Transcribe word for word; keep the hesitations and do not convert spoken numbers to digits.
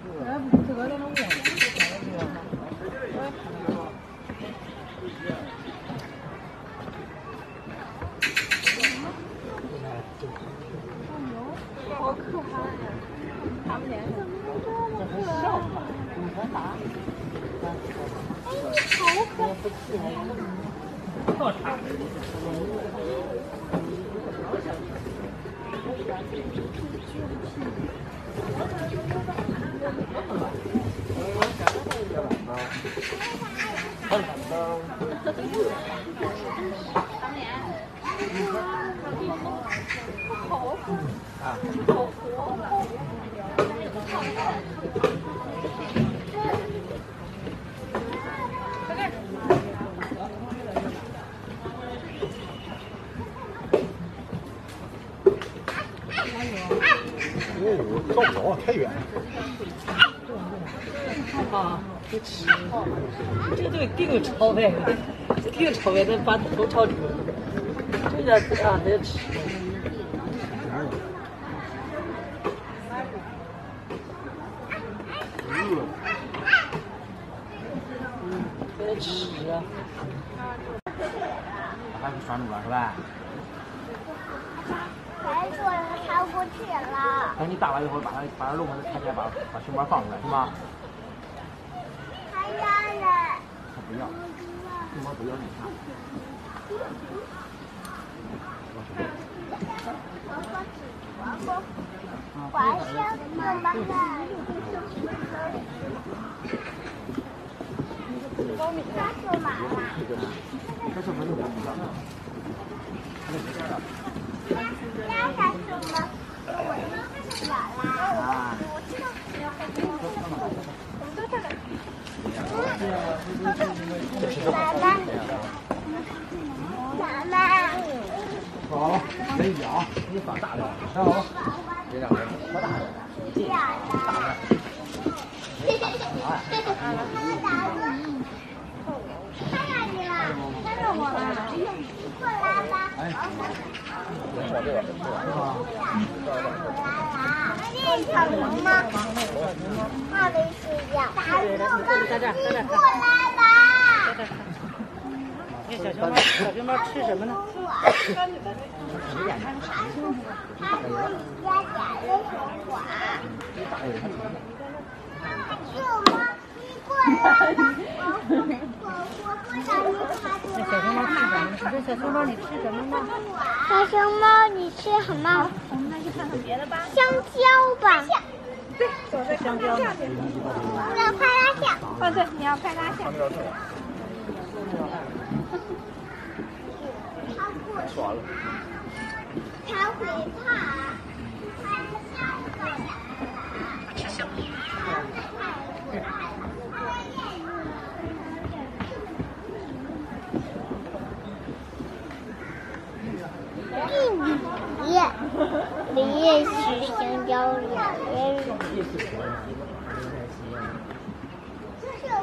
好可爱呀！他们脸怎么这么可爱？你和啥？好可爱！倒茶。 够不着，太远。啊，这个东西顶朝外，顶朝外，咱把头朝出来，这家咋来吃？来吃。还不拴住了是吧？ 不起了。等你打完一会儿，把它把它弄回来，看见把把熊猫放出来，是吗？还要嘞。他不要，熊猫不要你看。我我我先弄吧。他是妈妈。他是不是妈妈？他是什么？ 妈妈，妈妈，好，可以咬，你放大点，看好，别两个，放大点，大点，嘿嘿嘿，他们打我，看到你了，看到我了，过来吧，哎。 小熊吗？那没睡觉。打住！在这，在这。过来吧。在这。那小熊猫，小熊猫吃什么呢？它它从它从你家捡的熊果。小熊猫，你过来吧。我我我想你它多。那小熊猫吃什么？那小熊猫你吃什么呢？小熊猫你吃什么？ 看看别的吧，香蕉吧，对，我在香蕉。我要拍拉线。哦，对，你要拍拉线。爽了。他会怕。一米。 你也吃香蕉，你也。